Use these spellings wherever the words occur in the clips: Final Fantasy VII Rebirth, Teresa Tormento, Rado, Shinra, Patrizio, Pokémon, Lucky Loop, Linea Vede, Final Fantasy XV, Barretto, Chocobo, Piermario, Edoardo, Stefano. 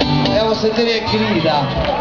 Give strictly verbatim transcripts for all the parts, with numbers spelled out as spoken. Andiamo a sentire chi grida.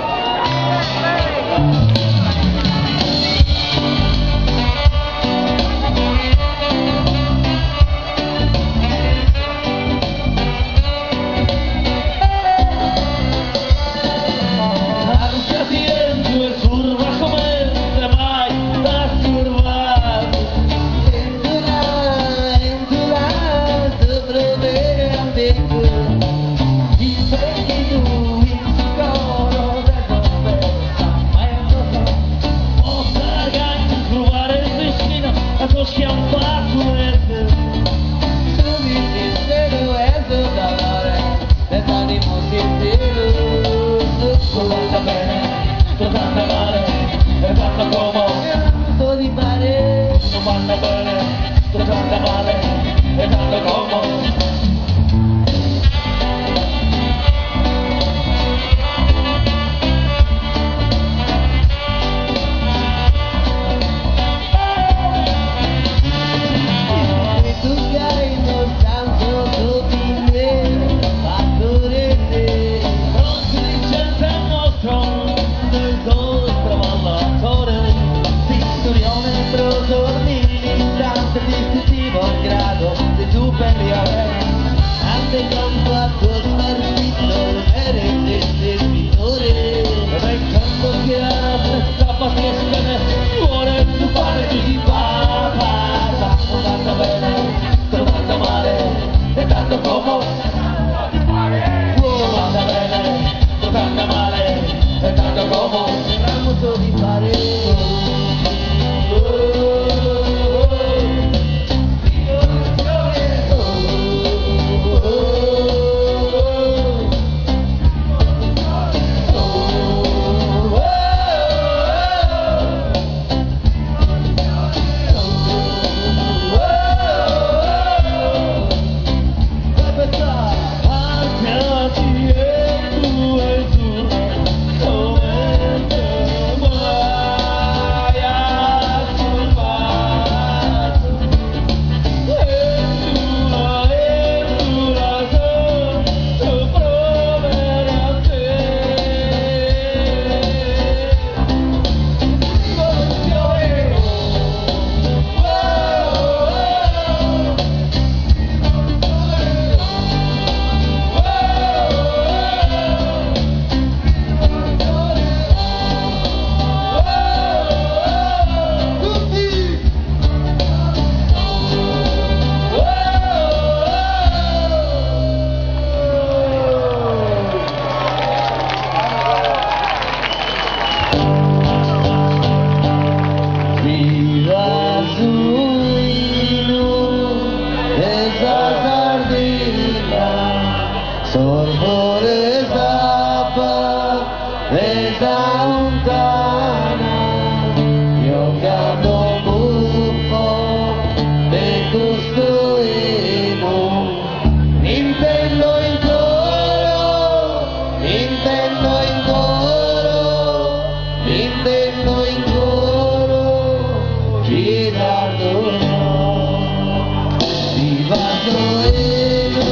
Viva Torino,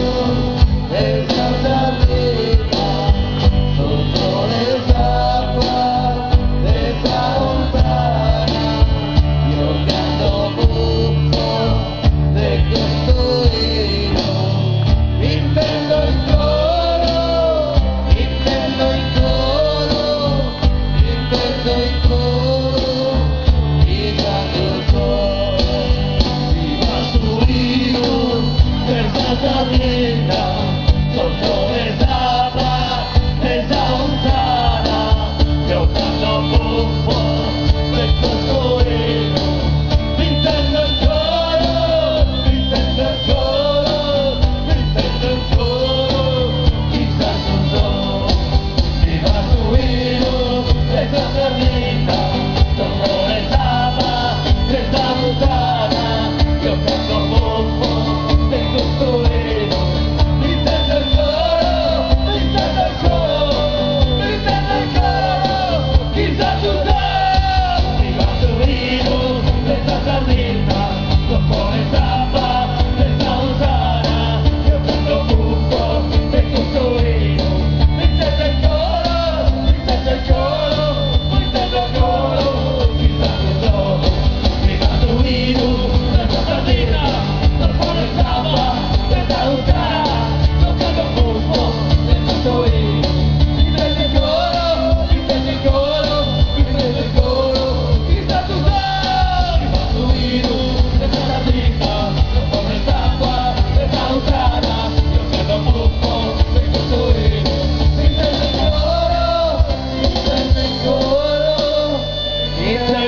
esaltate la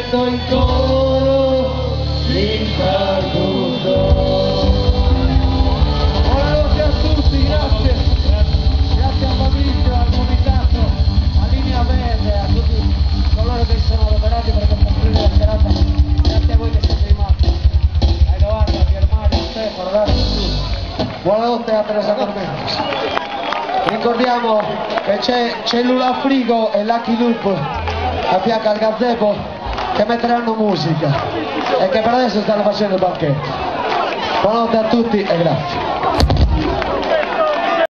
stretto intorno l'infernuto. Buonanotte a tutti, grazie. Grazie a Patrizio, al comitato, a Linea Vede, a tutti coloro che sono adoperati per costruire la serata. Grazie a voi che siete rimasti. A Edoardo, a Piermario, a Stefano, Rado, a tutti. Buonanotte a Teresa Tormento. Ricordiamo che c'è Cellula Frigo e Lucky Loop a fianco al gazebo che metteranno musica e che per adesso stanno facendo il banchetto. Buonanotte a tutti e grazie.